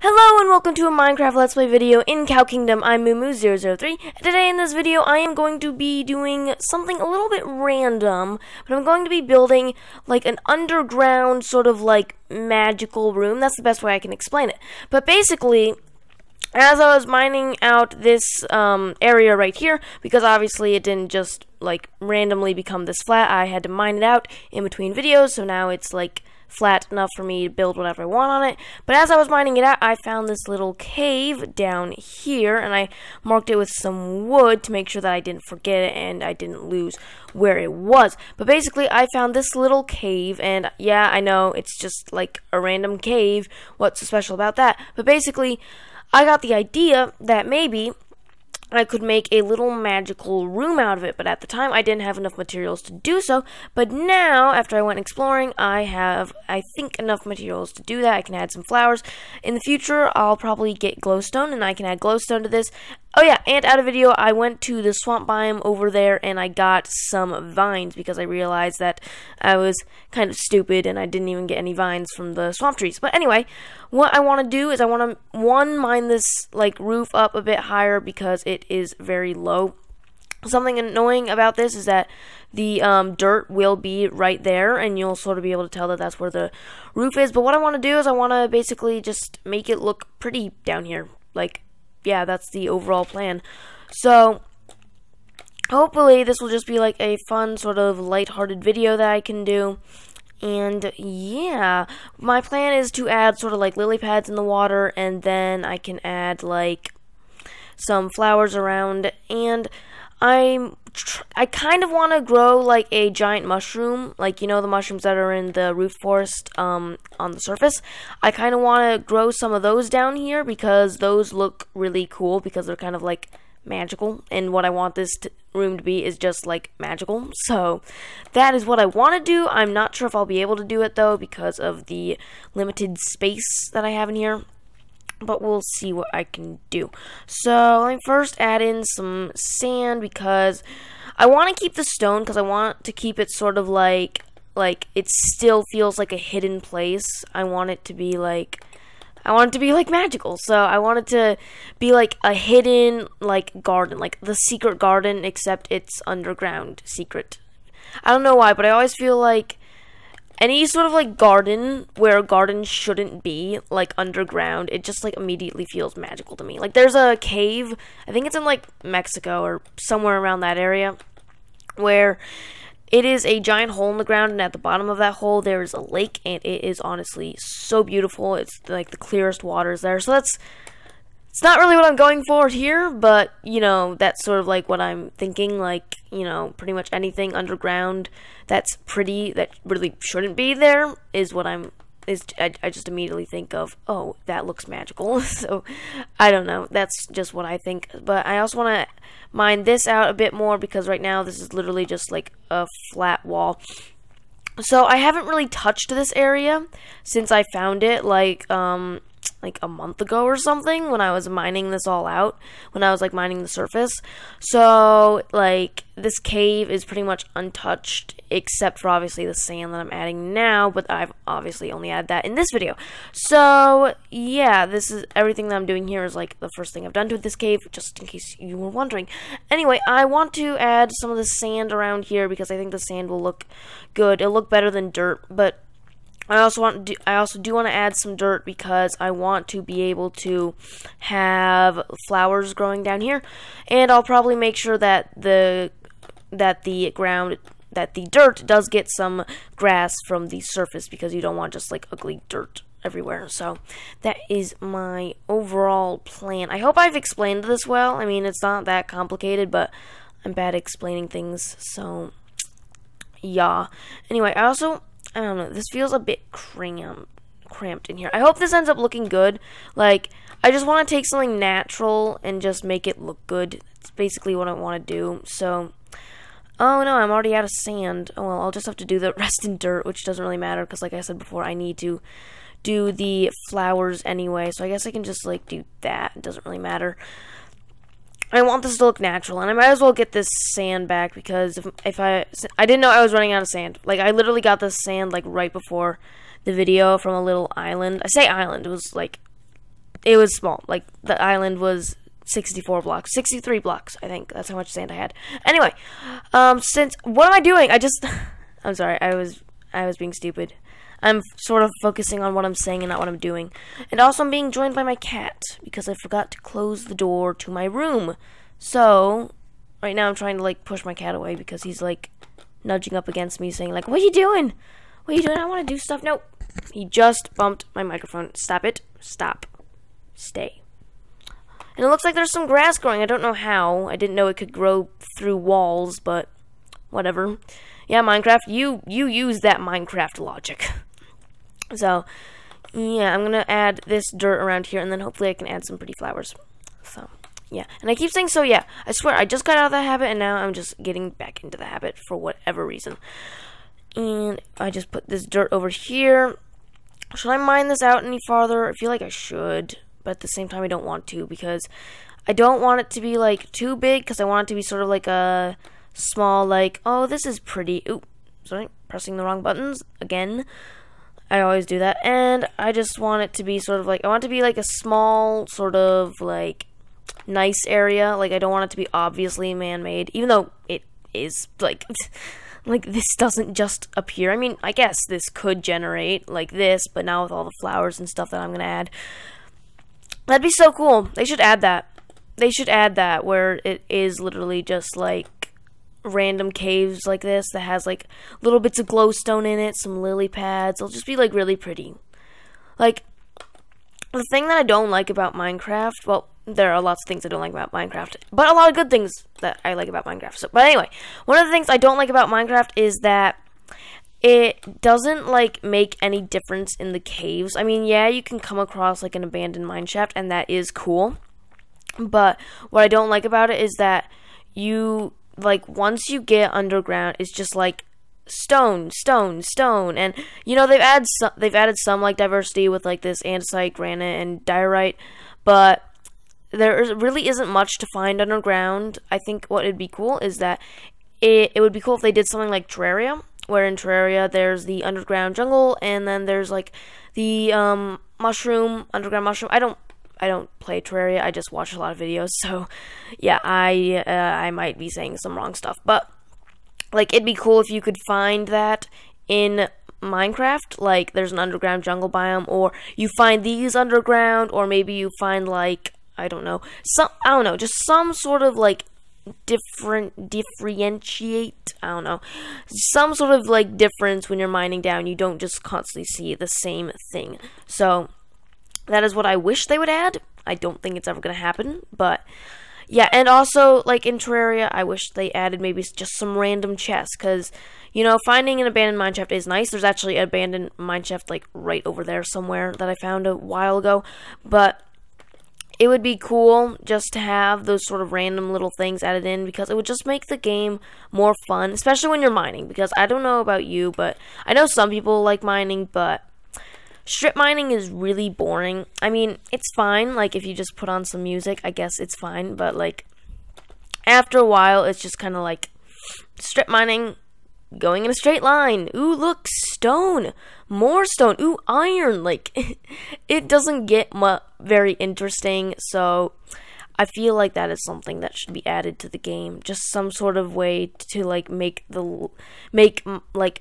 Hello and welcome to a Minecraft Let's Play video in Cow Kingdom. I'm Moomoo003, and today in this video I am going to be doing something a little bit random, but I'm going to be building like an underground sort of like magical room. That's the best way I can explain it. But basically, as I was mining out this area right here, because obviously it didn't just like randomly become this flat, I had to mine it out in between videos, so now it's like flat enough for me to build whatever I want on it. But as I was mining it out, I found this little cave down here, and I marked it with some wood to make sure that I didn't forget it and I didn't lose where it was. But basically, I found this little cave, and yeah, I know it's just like a random cave. What's so special about that? But basically, I got the idea that maybe I could make a little magical room out of it, but at the time I didn't have enough materials to do so. But now, after I went exploring, I have, I think, enough materials to do that. I can add some flowers. In the future, I'll probably get glowstone, and I can add glowstone to this. Oh yeah, and out of video, I went to the swamp biome over there, and I got some vines, because I realized that I was kind of stupid, and I didn't even get any vines from the swamp trees. But anyway, what I want to do is I want to, one, mine this, like, roof up a bit higher, because it is very low. Something annoying about this is that the dirt will be right there, and you'll sort of be able to tell that that's where the roof is. But what I want to do is I want to basically just make it look pretty down here. Like, yeah, that's the overall plan. So hopefully this will just be like a fun sort of lighthearted video that I can do. And yeah, my plan is to add sort of like lily pads in the water, and then I can add like some flowers around, and I kind of want to grow like a giant mushroom, like, you know, the mushrooms that are in the root forest on the surface. I kind of want to grow some of those down here, because those look really cool, because they're kind of like magical, and what I want this room to be is just like magical. So that is what I want to do. I'm not sure if I'll be able to do it though, because of the limited space that I have in here. But we'll see what I can do. So let me first add in some sand, because I want to keep the stone, because I want to keep it sort of like it still feels like a hidden place. I want it to be like, I want it to be like magical. So I want it to be like a hidden like garden, like the secret garden, except it's underground secret. I don't know why, but I always feel like any sort of like garden where a garden shouldn't be, like underground, it just like immediately feels magical to me. Like there's a cave, I think it's in like Mexico or somewhere around that area, where it is a giant hole in the ground, and at the bottom of that hole there is a lake, and it is honestly so beautiful. It's like the clearest waters there. So that's, it's not really what I'm going for here, but you know, that's sort of like what I'm thinking, like, you know, pretty much anything underground that's pretty, that really shouldn't be there, is what I'm, is, I just immediately think of, oh, that looks magical. So, I don't know, that's just what I think. But I also want to mine this out a bit more, because right now this is literally just like a flat wall. So, I haven't really touched this area since I found it, like a month ago or something, when I was mining this all out, when I was like mining the surface. So like this cave is pretty much untouched, except for obviously the sand that I'm adding now, but I've obviously only added that in this video. So yeah, this is everything that I'm doing here is like the first thing I've done to this cave, just in case you were wondering. Anyway, I want to add some of the sand around here, because I think the sand will look good. It'll look better than dirt, but I also do want to add some dirt, because I want to be able to have flowers growing down here, and I'll probably make sure that the dirt does get some grass from the surface, because you don't want just like ugly dirt everywhere. So that is my overall plan. I hope I've explained this well. I mean, it's not that complicated, but I'm bad at explaining things, so yeah. Anyway, I also, I don't know, this feels a bit cramped in here. I hope this ends up looking good. Like, I just want to take something natural and just make it look good. That's basically what I want to do. So, oh no, I'm already out of sand. Oh well, I'll just have to do the rest in dirt, which doesn't really matter, because like I said before, I need to do the flowers anyway. So I guess I can just like do that. It doesn't really matter. I want this to look natural, and I might as well get this sand back, because if I didn't know I was running out of sand. Like, I literally got this sand, like, right before the video from a little island. I say island, it was, like, it was small. Like, the island was 64 blocks, 63 blocks, I think. That's how much sand I had. Anyway, since, what am I doing? I'm sorry, I was being stupid. I'm sort of focusing on what I'm saying and not what I'm doing. And also I'm being joined by my cat, because I forgot to close the door to my room. So, right now I'm trying to, like, push my cat away, because he's, like, nudging up against me, saying, like, what are you doing? What are you doing? I want to do stuff. Nope. He just bumped my microphone. Stop it. Stop. Stay. And it looks like there's some grass growing. I don't know how. I didn't know it could grow through walls, but whatever. Yeah, Minecraft, you use that Minecraft logic. So, yeah, I'm going to add this dirt around here, and then hopefully I can add some pretty flowers. So, yeah. And I keep saying so, yeah. I swear, I just got out of that habit, and now I'm just getting back into the habit for whatever reason. And I just put this dirt over here. Should I mine this out any farther? I feel like I should. But at the same time, I don't want to, because I don't want it to be, like, too big, because I want it to be sort of like a small, like, oh, this is pretty. Ooh, sorry, pressing the wrong buttons again. I always do that. And I just want it to be sort of like, I want it to be like a small, sort of like nice area. Like, I don't want it to be obviously man-made, even though it is, like, like, this doesn't just appear. I mean, I guess this could generate like this, but now with all the flowers and stuff that I'm gonna add, that'd be so cool. They should add that. They should add that, where it is literally just like random caves like this that has like little bits of glowstone in it, some lily pads. It'll just be like really pretty. Like, the thing that I don't like about Minecraft, well, there are lots of things I don't like about Minecraft, but a lot of good things that I like about Minecraft. So, but anyway, one of the things I don't like about Minecraft is that it doesn't, like, make any difference in the caves. I mean, yeah, you can come across like an abandoned mineshaft, and that is cool, but what I don't like about it is that you, like, once you get underground, it's just like stone, stone, stone. And, you know, they've added some like diversity with like this andesite, granite, and diorite, but there really isn't much to find underground. I think what would be cool is that it would be cool if they did something like Terraria, where in Terraria there's the underground jungle, and then there's like the underground mushroom. I don't play Terraria, I just watch a lot of videos, so, yeah, I might be saying some wrong stuff, but, like, it'd be cool if you could find that in Minecraft, like, there's an underground jungle biome, or you find these underground, or maybe you find, like, I don't know, just some sort of, like, some sort of, like, difference when you're mining down. You don't just constantly see the same thing, so that is what I wish they would add. I don't think it's ever going to happen, but yeah. And also, like, in Terraria, I wish they added maybe just some random chests, because, you know, finding an abandoned mineshaft is nice. There's actually an abandoned mineshaft, like, right over there somewhere that I found a while ago, but it would be cool just to have those sort of random little things added in, because it would just make the game more fun, especially when you're mining, because I don't know about you, but I know some people like mining, but strip mining is really boring. I mean, it's fine, like, if you just put on some music, I guess it's fine, but, like, after a while, it's just kind of like, strip mining, going in a straight line, ooh, look, stone, more stone, ooh, iron, like, it doesn't get very interesting, so I feel like that is something that should be added to the game, just some sort of way to, like, make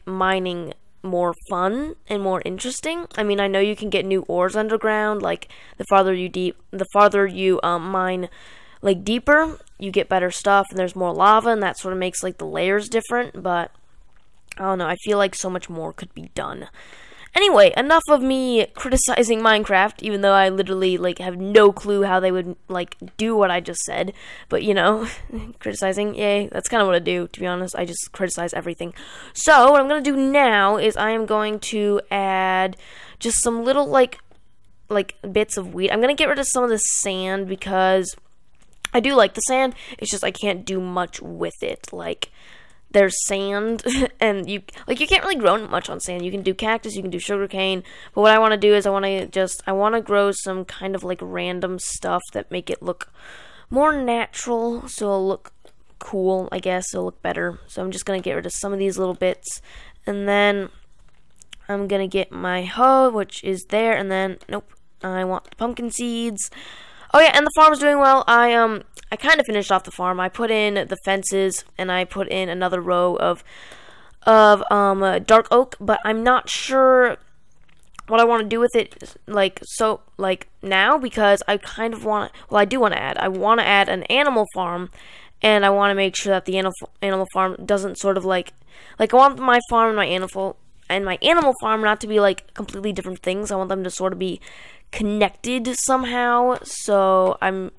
mining more fun and more interesting. I mean, I know you can get new ores underground, like, the farther you mine, like, deeper, you get better stuff, and there's more lava, and that sort of makes, like, the layers different, but I don't know, I feel like so much more could be done. Anyway, enough of me criticizing Minecraft, even though I literally, like, have no clue how they would, like, do what I just said. But, you know, criticizing, yay, that's kind of what I do, to be honest. I just criticize everything. So, what I'm going to do now is I am going to add just some little, like bits of wheat. I'm going to get rid of some of the sand, because I do like the sand. It's just I can't do much with it, like, there's sand, and you can't really grow much on sand. You can do cactus, you can do sugarcane, but what I want to do is I want to grow some kind of, like, random stuff that make it look more natural, so it'll look cool, I guess, it'll look better. So I'm just going to get rid of some of these little bits, and then I'm going to get my hoe, which is there, and then, nope, I want the pumpkin seeds. Oh yeah, and the farm's doing well. I kind of finished off the farm. I put in the fences and I put in another row of dark oak, but I'm not sure what I want to do with it now, because I kind of want, well, I want to add an animal farm, and I want to make sure that the animal farm doesn't sort of like I want my farm and my animal farm not to be like completely different things. I want them to sort of be connected somehow. So I'm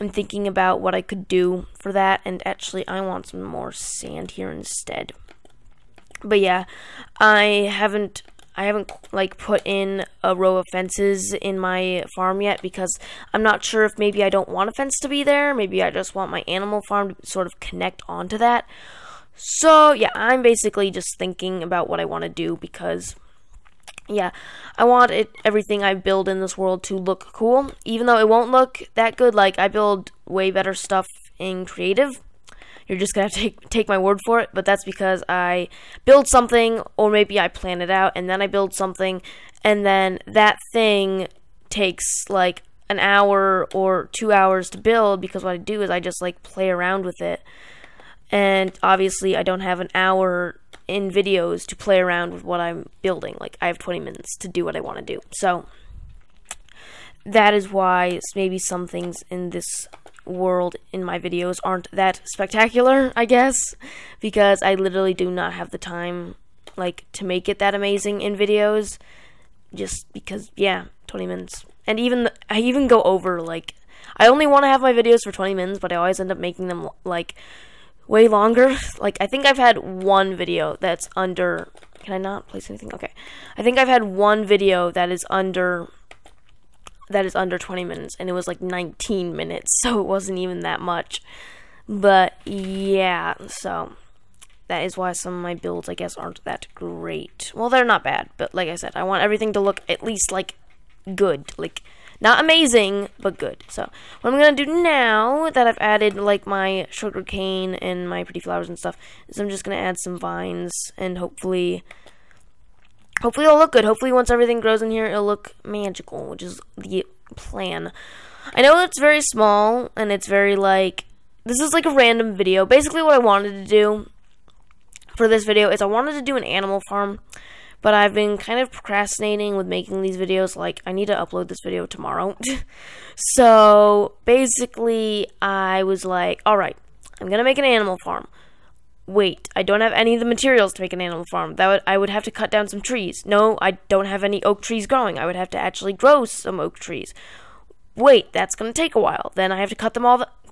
thinking about what I could do for that. And actually, I want some more sand here instead. But yeah, I haven't like put in a row of fences in my farm yet, because I'm not sure if maybe I don't want a fence to be there. Maybe I just want my animal farm to sort of connect onto that. So yeah, I'm basically just thinking about what I want to do, because yeah, I want everything I build in this world to look cool, even though it won't look that good. Like, I build way better stuff in creative. You're just gonna have to take my word for it, but that's because I build something, or maybe I plan it out, and then I build something, and then that thing takes like an hour or 2 hours to build, because what I do is I just like play around with it. And obviously, I don't have an hour in videos to play around with what I'm building. Like, I have 20 minutes to do what I want to do. So, that is why maybe some things in this world in my videos aren't that spectacular, I guess. Because I literally do not have the time, like, to make it that amazing in videos. Just because, yeah, 20 minutes. And I even go over, like, I only want to have my videos for 20 minutes, but I always end up making them, like, way longer. Like, I think I've had one video that's under, can I not place anything? Okay. I think I've had one video that is under 20 minutes, and it was like 19 minutes, so it wasn't even that much. But yeah, so that is why some of my builds, I guess, aren't that great. Well, they're not bad, but like I said, I want everything to look at least like good, like not amazing, but good. So, what I'm going to do now that I've added, like, my sugar cane and my pretty flowers and stuff, is I'm just going to add some vines, and hopefully it'll look good. Hopefully, once everything grows in here, it'll look magical, which is the plan. I know it's very small, and it's very, like, this is, like, a random video. Basically, what I wanted to do for this video is I wanted to do an animal farm. But I've been kind of procrastinating with making these videos. Like, I need to upload this video tomorrow. So, basically, I was like, alright, I'm going to make an animal farm. Wait, I don't have any of the materials to make an animal farm. I would have to cut down some trees. No, I don't have any oak trees growing. I would have to actually grow some oak trees. Wait, that's going to take a while. Then I have to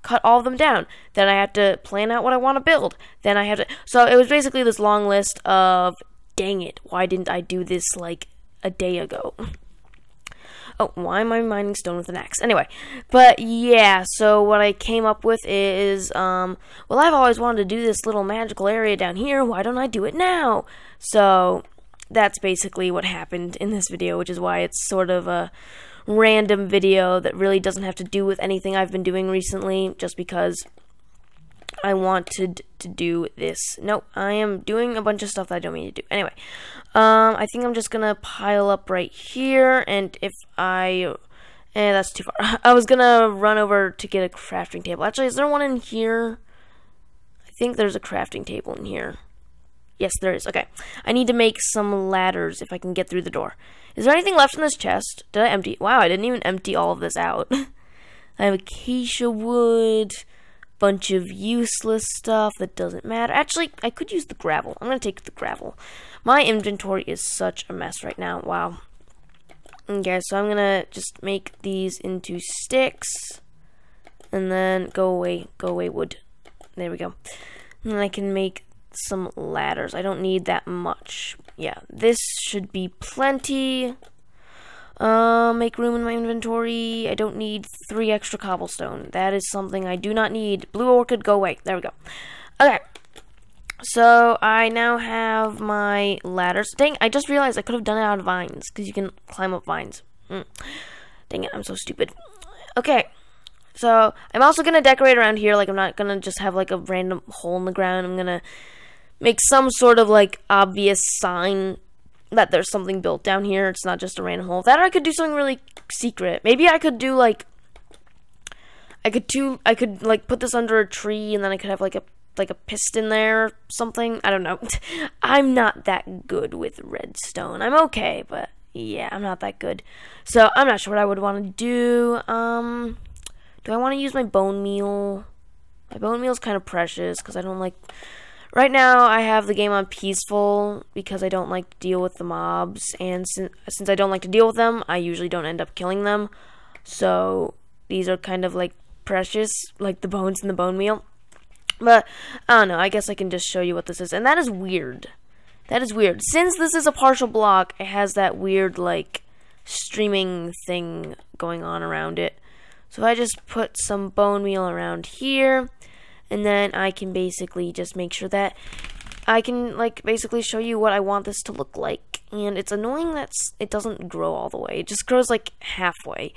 cut all of them down. Then I have to plan out what I want to build. Then I have to... So, it was basically this long list of... Dang it, why didn't I do this, like, a day ago? Oh, why am I mining stone with an axe? Anyway, but yeah, so what I came up with is, well, I've always wanted to do this little magical area down here, why don't I do it now? So, that's basically what happened in this video, which is why it's sort of a random video that really doesn't have to do with anything I've been doing recently, just because... I wanted to do this. No, I am doing a bunch of stuff that I don't mean to do. Anyway, I think I'm just gonna pile up right here, and if I... Eh, that's too far. I was gonna run over to get a crafting table. Actually, is there one in here? I think there's a crafting table in here. Yes, there is. Okay. I need to make some ladders if I can get through the door. Is there anything left in this chest? Did I empty? Wow, I didn't even empty all of this out. I have acacia wood... bunch of useless stuff that doesn't matter. Actually, I could use the gravel. I'm gonna take the gravel. My inventory is such a mess right now. Wow. Okay, so I'm gonna just make these into sticks. And then go away wood. There we go. And then I can make some ladders. I don't need that much. Yeah, this should be plenty. Make room in my inventory. I don't need 3 extra cobblestone. That is something I do not need. Blue orchid, go away. There we go. Okay. So, I now have my ladders. Dang, I just realized I could have done it out of vines, because you can climb up vines. Dang it, I'm so stupid. Okay. So, I'm also going to decorate around here. Like, I'm not going to just have, like, a random hole in the ground. I'm going to make some sort of, like, obvious sign that there's something built down here. It's not just a random hole. That I could do something really secret. Maybe I could do like I could like put this under a tree, and then I could have like a piston there or something. I don't know. I'm not that good with redstone. I'm okay, but yeah, I'm not that good. So I'm not sure what I would want to do. Do I want to use my bone meal? My bone meal is kind of precious because I don't like. Right now, I have the game on peaceful because I don't like to deal with the mobs, and since I don't like to deal with them, I usually don't end up killing them. So these are kind of like precious, like the bones in the bone meal. But I don't know. I guess I can just show you what this is, and that is weird. That is weird. Since this is a partial block, it has that weird like streaming thing going on around it. So if I just put some bone meal around here. And then I can basically just make sure that I can, like, basically show you what I want this to look like. And it's annoying that it doesn't grow all the way. It just grows, like, halfway.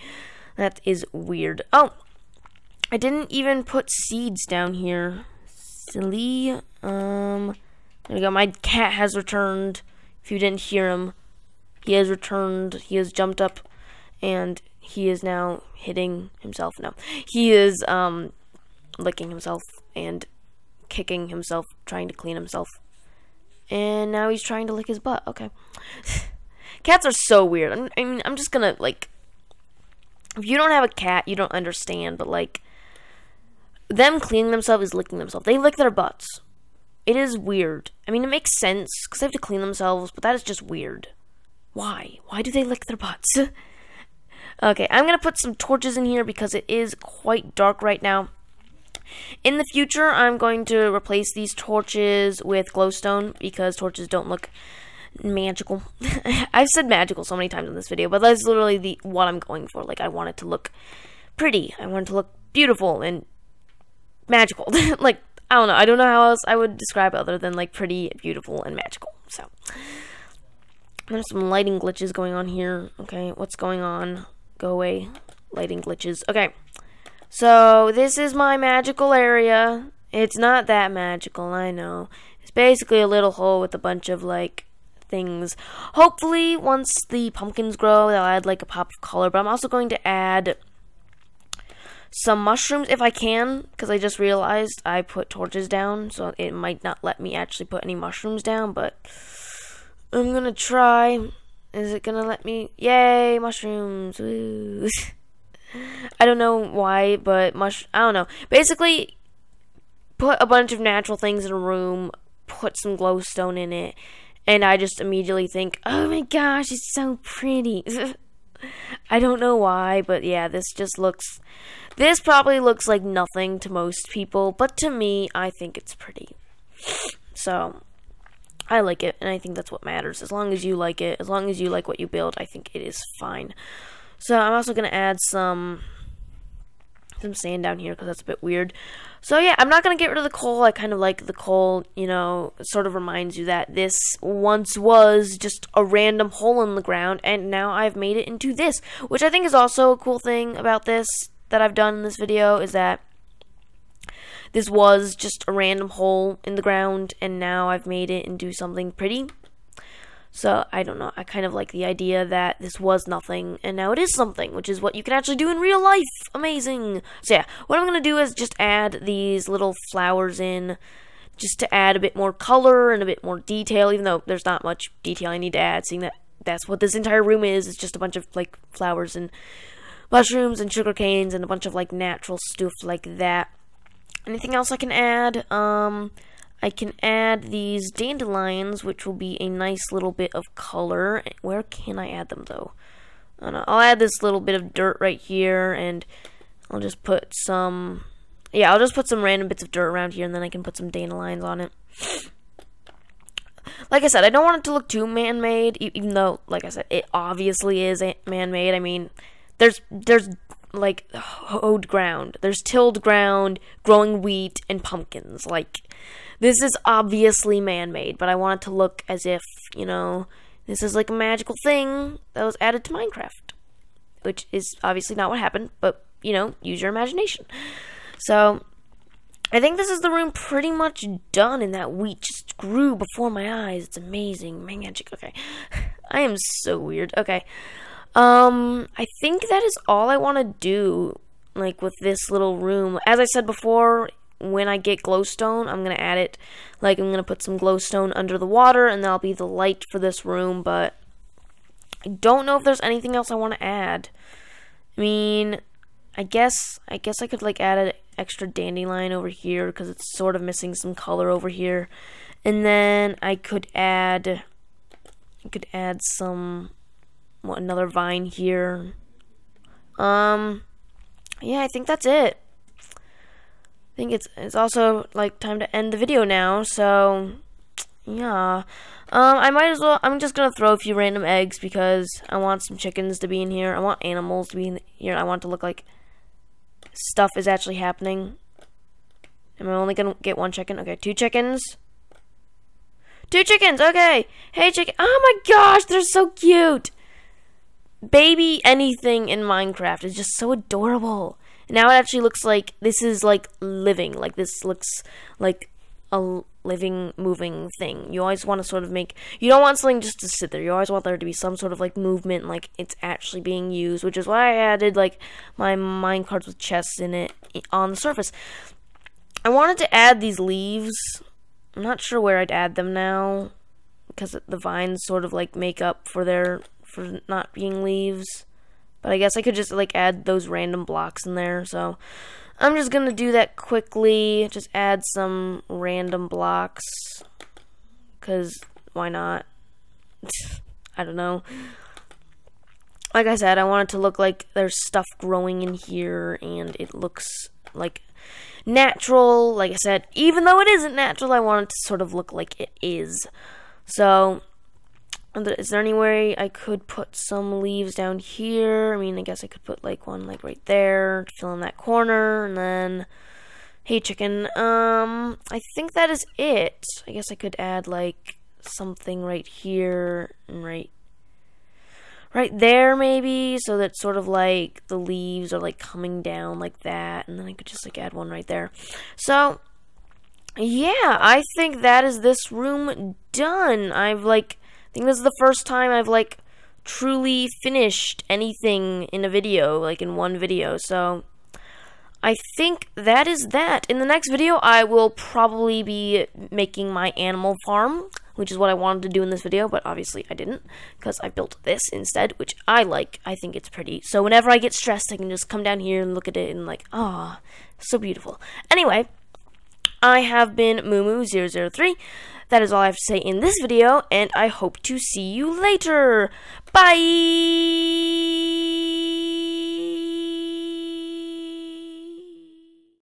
That is weird. Oh! I didn't even put seeds down here. Silly. There we go. My cat has returned. If you didn't hear him, he has returned. He has jumped up. And he is now hitting himself. No. He is, licking himself and kicking himself, trying to clean himself, and now he's trying to lick his butt. Okay. Cats are so weird. I mean I'm just gonna, like, if you don't have a cat, you don't understand, but like, them cleaning themselves is licking themselves. They lick their butts. It is weird. I mean, it makes sense because they have to clean themselves, but that is just weird. Why do they lick their butts? Okay, I'm gonna put some torches in here because it is quite dark right now. In the future, I'm going to replace these torches with glowstone because torches don't look magical. I've said magical so many times in this video, but that's literally what I'm going for. Like, I want it to look pretty. I want it to look beautiful and magical. Like, I don't know. I don't know how else I would describe it other than, like, pretty, beautiful, and magical. So, there's some lighting glitches going on here. Okay, what's going on? Go away. Lighting glitches. Okay. So, this is my magical area. It's not that magical, I know. It's basically a little hole with a bunch of, like, things. Hopefully, once the pumpkins grow, they'll add, like, a pop of color. But I'm also going to add some mushrooms, if I can. Because I just realized I put torches down, so it might not let me actually put any mushrooms down. But I'm going to try. Is it going to let me? Yay, mushrooms. Woo. I don't know why, but I don't know. Basically, put a bunch of natural things in a room, put some glowstone in it, and I just immediately think, oh my gosh, it's so pretty. I don't know why, but yeah, this probably looks like nothing to most people, but to me, I think it's pretty. So, I like it, and I think that's what matters. As long as you like it, as long as you like what you build, I think it is fine. So I'm also going to add some sand down here because that's a bit weird. So yeah, I'm not going to get rid of the coal. I kind of like the coal, you know, it sort of reminds you that this once was just a random hole in the ground, and now I've made it into this, which I think is also a cool thing about this that I've done in this video, is that this was just a random hole in the ground, and now I've made it into something pretty. So, I don't know, I kind of like the idea that this was nothing, and now it is something, which is what you can actually do in real life. Amazing! So yeah, what I'm going to do is just add these little flowers in, just to add a bit more color and a bit more detail, even though there's not much detail I need to add, seeing that that's what this entire room is. It's just a bunch of, like, flowers and mushrooms and sugar canes and a bunch of, like, natural stuff like that. Anything else I can add? I can add these dandelions, which will be a nice little bit of color. Where can I add them, though? I don't know. I'll add this little bit of dirt right here, and I'll just put some... Yeah, I'll just put some random bits of dirt around here, and then I can put some dandelions on it. Like I said, I don't want it to look too man-made, even though, like I said, it obviously is man-made. I mean, there's like, hoed ground. There's tilled ground, growing wheat, and pumpkins. Like... This is obviously man-made, but I want it to look as if, you know, this is like a magical thing that was added to Minecraft. Which is obviously not what happened, but, you know, use your imagination. So, I think this is the room pretty much done, and that wheat just grew before my eyes. It's amazing. Magic. Okay. I am so weird. Okay. I think that is all I want to do, like, with this little room. As I said before, when I get glowstone, I'm going to add it. Like, I'm going to put some glowstone under the water, and that'll be the light for this room, but I don't know if there's anything else I want to add. I mean, I guess I could, like, add an extra dandelion over here, because it's sort of missing some color over here. And then I could add some... what, another vine here. Yeah, I think that's it. I think it's also, like, time to end the video now, so yeah. I might as well, I'm just gonna throw a few random eggs because I want some chickens to be in here. I want animals to be in here. I want it to look like stuff is actually happening. Am I only gonna get one chicken? Okay, two chickens. Two chickens, okay. Hey, chicken. Oh my gosh, they're so cute. Baby anything in Minecraft is just so adorable. Now it actually looks like this is, like, living. Like, this looks like a living, moving thing. You always want to sort of make... you don't want something just to sit there. You always want there to be some sort of, like, movement, like it's actually being used, which is why I added, like, my minecarts with chests in it on the surface. I wanted to add these leaves. I'm not sure where I'd add them now, because the vines sort of, like, make up for their... for not being leaves, but I guess I could just, like, add those random blocks in there, so I'm just gonna do that quickly, just add some random blocks, because why not? I don't know. Like I said, I want it to look like there's stuff growing in here, and it looks, like, natural. Like I said, even though it isn't natural, I want it to sort of look like it is, so... is there any way I could put some leaves down here? I mean, I guess I could put, like, one, like, right there to fill in that corner, and then, hey, chicken, I think that is it. I guess I could add, like, something right here and right there, maybe, so that sort of, like, the leaves are, like, coming down like that, and then I could just, like, add one right there. So, yeah, I think that is this room done. I've, like... I think this is the first time I've, like, truly finished anything in a video, like, in one video, so I think that is that. In the next video, I will probably be making my animal farm, which is what I wanted to do in this video, but obviously I didn't, because I built this instead, which I like. I think it's pretty. So whenever I get stressed, I can just come down here and look at it and, like, ah, so beautiful. Anyway, I have been Moomoo003. That is all I have to say in this video, and I hope to see you later. Bye!